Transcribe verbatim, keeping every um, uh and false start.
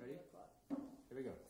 Ready? Here we go.